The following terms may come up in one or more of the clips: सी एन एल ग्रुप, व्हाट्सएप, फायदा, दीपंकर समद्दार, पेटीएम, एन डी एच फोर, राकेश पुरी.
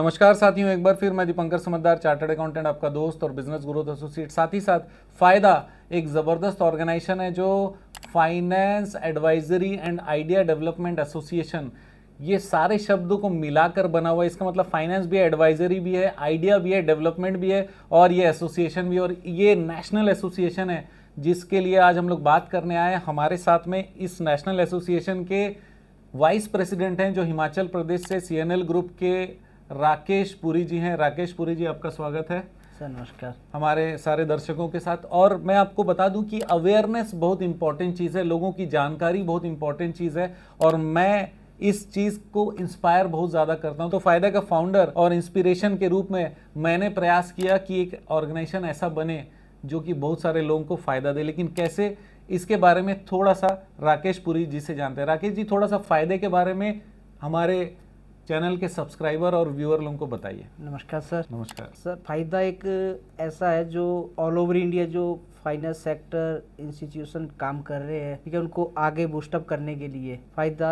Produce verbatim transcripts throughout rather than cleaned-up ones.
नमस्कार साथियों, एक बार फिर मैं दीपंकर समद्दार, चार्टर्ड अकाउंटेंट, आपका दोस्त और बिजनेस गुरु एसोसिएट। साथ ही साथ फायदा एक ज़बरदस्त ऑर्गेनाइजेशन है जो finance advisory and idea development association, ये सारे शब्दों को मिलाकर बना हुआ है। इसका मतलब फाइनेंस भी है, एडवाइजरी भी है, आइडिया भी है, डेवलपमेंट भी है और ये एसोसिएशन भी, और ये नेशनल एसोसिएशन है जिसके लिए आज हम लोग बात करने आए। हमारे साथ में इस नेशनल एसोसिएशन के वाइस प्रेसिडेंट हैं जो हिमाचल प्रदेश से सी एन एल ग्रुप के राकेश पुरी जी हैं। राकेश पुरी जी, आपका स्वागत है सर। नमस्कार हमारे सारे दर्शकों के साथ। और मैं आपको बता दूं कि अवेयरनेस बहुत इंपॉर्टेंट चीज़ है, लोगों की जानकारी बहुत इंपॉर्टेंट चीज़ है और मैं इस चीज़ को इंस्पायर बहुत ज़्यादा करता हूं। तो फायदा का फाउंडर और इंस्पिरेशन के रूप में मैंने प्रयास किया कि एक ऑर्गेनाइजेशन ऐसा बने जो कि बहुत सारे लोगों को फ़ायदा दे, लेकिन कैसे, इसके बारे में थोड़ा सा राकेश पुरी जी से जानते हैं। राकेश जी, थोड़ा सा फ़ायदे के बारे में हमारे चैनल के सब्सक्राइबर और व्यूअर लोगों को बताइए। नमस्कार सर। नमस्कार सर। फायदा एक ऐसा है जो ऑल ओवर इंडिया जो फाइनेंस सेक्टर इंस्टीट्यूशन काम कर रहे हैं, ठीक है, उनको आगे बूस्टअप करने के लिए फायदा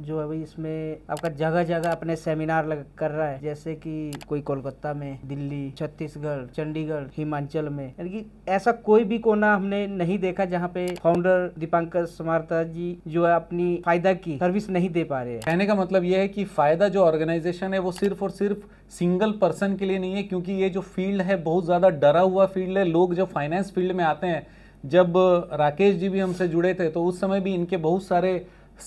जो है भाई इसमें आपका जगह जगह अपने सेमिनार लग कर रहा है, जैसे कि कोई कोलकाता में, दिल्ली, छत्तीसगढ़, चंडीगढ़, हिमाचल में, यानी कि ऐसा कोई भी कोना हमने नहीं देखा जहाँ पे फाउंडर दीपंकर समद्दार जी जो है अपनी फायदा की सर्विस नहीं दे पा रहे हैं। कहने का मतलब यह है कि फायदा जो ऑर्गेनाइजेशन है वो सिर्फ और सिर्फ सिंगल पर्सन के लिए नहीं है, क्योंकि ये जो फील्ड है बहुत ज़्यादा डरा हुआ फील्ड है। लोग जब फाइनेंस फील्ड में आते हैं, जब राकेश जी भी हमसे जुड़े थे तो उस समय भी इनके बहुत सारे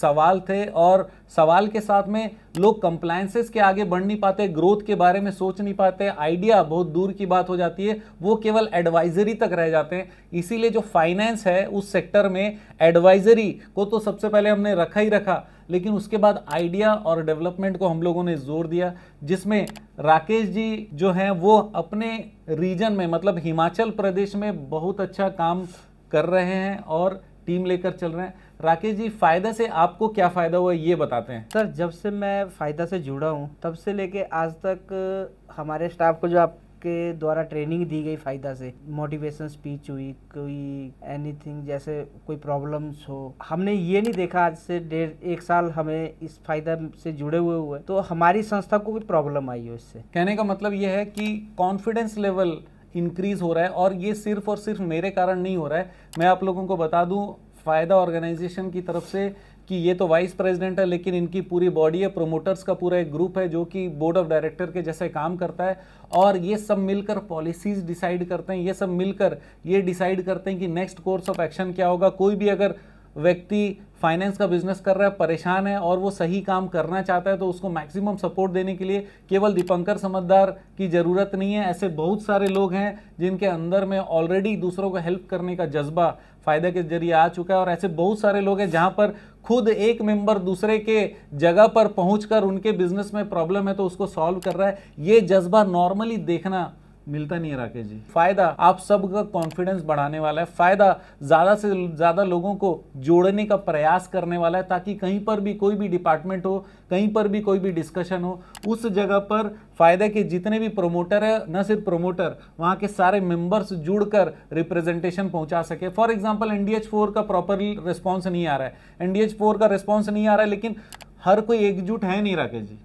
सवाल थे और सवाल के साथ में लोग कंप्लायंसेस के आगे बढ़ नहीं पाते, ग्रोथ के बारे में सोच नहीं पाते, आइडिया बहुत दूर की बात हो जाती है, वो केवल एडवाइजरी तक रह जाते हैं। इसीलिए जो फाइनेंस है उस सेक्टर में एडवाइजरी को तो सबसे पहले हमने रखा ही रखा, लेकिन उसके बाद आइडिया और डेवलपमेंट को हम लोगों ने जोर दिया, जिसमें राकेश जी जो हैं वो अपने रीजन में, मतलब हिमाचल प्रदेश में बहुत अच्छा काम कर रहे हैं और टीम लेकर चल रहे हैं। राकेश जी, फायदा से आपको क्या फायदा हुआ ये बताते हैं। सर, जब से मैं फायदा से जुड़ा हूँ तब से लेके आज तक हमारे स्टाफ को जो आपके द्वारा ट्रेनिंग दी गई फायदा से, मोटिवेशन स्पीच हुई, कोई एनीथिंग जैसे कोई प्रॉब्लम्स हो, हमने ये नहीं देखा आज से डेढ़ एक साल हमें इस फायदा से जुड़े हुए हुए तो हमारी संस्था को कोई प्रॉब्लम आई हो इससे। कहने का मतलब ये है कि कॉन्फिडेंस लेवल इंक्रीज हो रहा है और ये सिर्फ और सिर्फ मेरे कारण नहीं हो रहा है। मैं आप लोगों को बता दूं फायदा ऑर्गेनाइजेशन की तरफ से कि ये तो वाइस प्रेसिडेंट है, लेकिन इनकी पूरी बॉडी है, प्रोमोटर्स का पूरा एक ग्रुप है जो कि बोर्ड ऑफ डायरेक्टर के जैसे काम करता है और ये सब मिलकर पॉलिसीज डिसाइड करते हैं, ये सब मिलकर ये डिसाइड करते हैं कि नेक्स्ट कोर्स ऑफ एक्शन क्या होगा। कोई भी अगर व्यक्ति फाइनेंस का बिजनेस कर रहा है, परेशान है और वो सही काम करना चाहता है, तो उसको मैक्सिमम सपोर्ट देने के लिए केवल दीपंकर समद्दार की ज़रूरत नहीं है। ऐसे बहुत सारे लोग हैं जिनके अंदर में ऑलरेडी दूसरों को हेल्प करने का जज्बा फ़ायदा के जरिए आ चुका है और ऐसे बहुत सारे लोग हैं जहाँ पर खुद एक मेंबर दूसरे के जगह पर पहुँचकर उनके बिजनेस में प्रॉब्लम है तो उसको सॉल्व कर रहा है। ये जज्बा नॉर्मली देखना मिलता नहीं है। राकेश जी, फायदा आप सबका कॉन्फिडेंस बढ़ाने वाला है, फायदा ज़्यादा से ज़्यादा लोगों को जोड़ने का प्रयास करने वाला है, ताकि कहीं पर भी कोई भी डिपार्टमेंट हो, कहीं पर भी कोई भी डिस्कशन हो, उस जगह पर फायदा के जितने भी प्रोमोटर है, न सिर्फ प्रोमोटर, वहाँ के सारे मेंबर्स जुड़कर रिप्रेजेंटेशन पहुँचा सके। For example, एन डी एच फोर का प्रॉपरली रिस्पॉन्स नहीं आ रहा है, एन डी एच फोर का रिस्पॉन्स नहीं आ रहा है, लेकिन हर कोई एकजुट है नहीं राकेश जी,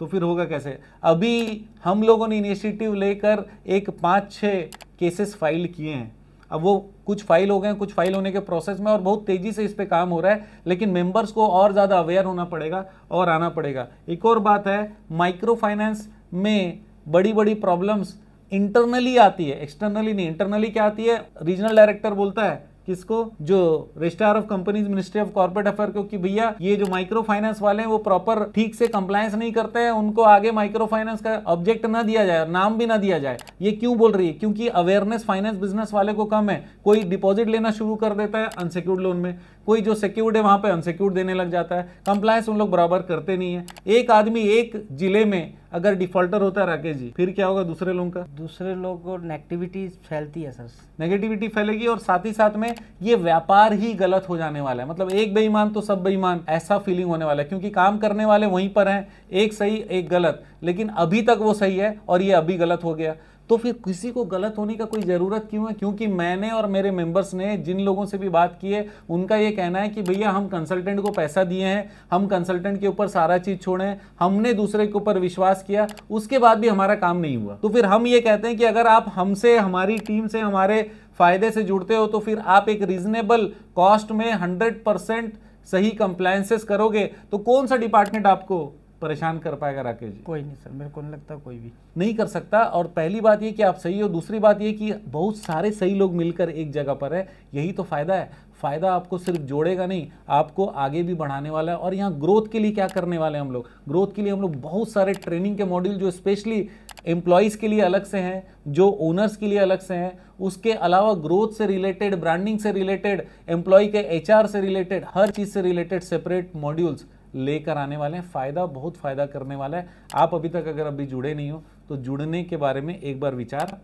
तो फिर होगा कैसे। अभी हम लोगों ने इनिशिएटिव लेकर एक पाँच छः केसेस फाइल किए हैं, अब वो कुछ फाइल हो गए हैं, कुछ फाइल होने के प्रोसेस में और बहुत तेज़ी से इस पे काम हो रहा है, लेकिन मेंबर्स को और ज़्यादा अवेयर होना पड़ेगा और आना पड़ेगा। एक और बात है, माइक्रो फाइनेंस में बड़ी बड़ी प्रॉब्लम्स इंटरनली आती है, एक्सटर्नली नहीं। इंटरनली क्या आती है, रीजनल डायरेक्टर बोलता है किसको, जो registrar of companies, ministry of corporate affair को, कि भैया ये जो माइक्रो फाइनेंस वाले हैं वो प्रॉपर ठीक से कंप्लायंस नहीं करते हैं, उनको आगे माइक्रो फाइनेंस का ऑब्जेक्ट ना दिया जाए, नाम भी ना दिया जाए। ये क्यों बोल रही है, क्योंकि अवेयरनेस फाइनेंस बिजनेस वाले को कम है। कोई डिपॉजिट लेना शुरू कर देता है अनसिक्योर्ड लोन में, कोई जो सिक्योर्ड है वहाँ पर अनसिक्योर्ड देने लग जाता है, कंप्लायंस उन लोग बराबर करते नहीं है। एक आदमी एक जिले में अगर डिफॉल्टर होता है राकेश जी, फिर क्या होगा दूसरे लोगों का, दूसरे लोगों को नेगेटिविटी फैलती है सर, नेगेटिविटी फैलेगी और साथ ही साथ में ये व्यापार ही गलत हो जाने वाला है। मतलब एक बेईमान तो सब बेईमान, ऐसा फीलिंग होने वाला है, क्योंकि काम करने वाले वहीं पर हैं, एक सही एक गलत, लेकिन अभी तक वो सही है और ये अभी गलत हो गया। तो फिर किसी को गलत होने का कोई ज़रूरत क्यों है? क्योंकि मैंने और मेरे मेंबर्स ने जिन लोगों से भी बात की है, उनका ये कहना है कि भैया हम कंसल्टेंट को पैसा दिए हैं, हम कंसल्टेंट के ऊपर सारा चीज़ छोड़ें, हमने दूसरे के ऊपर विश्वास किया, उसके बाद भी हमारा काम नहीं हुआ। तो फिर हम ये कहते हैं कि अगर आप हमसे, हमारी टीम से, हमारे फ़ायदे से जुड़ते हो तो फिर आप एक रीज़नेबल कॉस्ट में हंड्रेड परसेंट सही कंप्लायंसेस करोगे, तो कौन सा डिपार्टमेंट आपको परेशान कर पाएगा राकेश जी? कोई नहीं सर, मेरे को नहीं लगता कोई भी नहीं कर सकता। और पहली बात ये कि आप सही हो, दूसरी बात ये कि बहुत सारे सही लोग मिलकर एक जगह पर है, यही तो फायदा है। फ़ायदा आपको सिर्फ जोड़ेगा नहीं, आपको आगे भी बढ़ाने वाला है। और यहाँ ग्रोथ के लिए क्या करने वाले हैं हम लोग? ग्रोथ के लिए हम लोग बहुत सारे ट्रेनिंग के मॉड्यूल जो स्पेशली एम्प्लॉइज़ के लिए अलग से हैं, जो ओनर्स के लिए अलग से हैं, उसके अलावा ग्रोथ से रिलेटेड, ब्रांडिंग से रिलेटेड, एम्प्लॉय के एच आर से रिलेटेड, हर चीज़ से रिलेटेड सेपरेट मॉड्यूल्स लेकर आने वाले हैं। फ़ायदा बहुत फ़ायदा करने वाला है। आप अभी तक अगर अभी जुड़े नहीं हो तो जुड़ने के बारे में एक बार विचार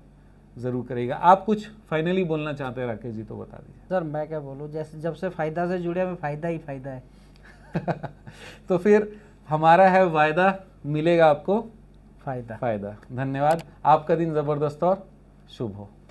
ज़रूर करेगा। आप कुछ फाइनली बोलना चाहते हैं राकेश जी तो बता दीजिए। सर मैं क्या बोलूँ, जैसे जब से फ़ायदा से जुड़े हमें फ़ायदा ही फ़ायदा है। तो फिर हमारा है वायदा, मिलेगा आपको फ़ायदा। फ़ायदा धन्यवाद, आपका दिन ज़बरदस्त और शुभ हो।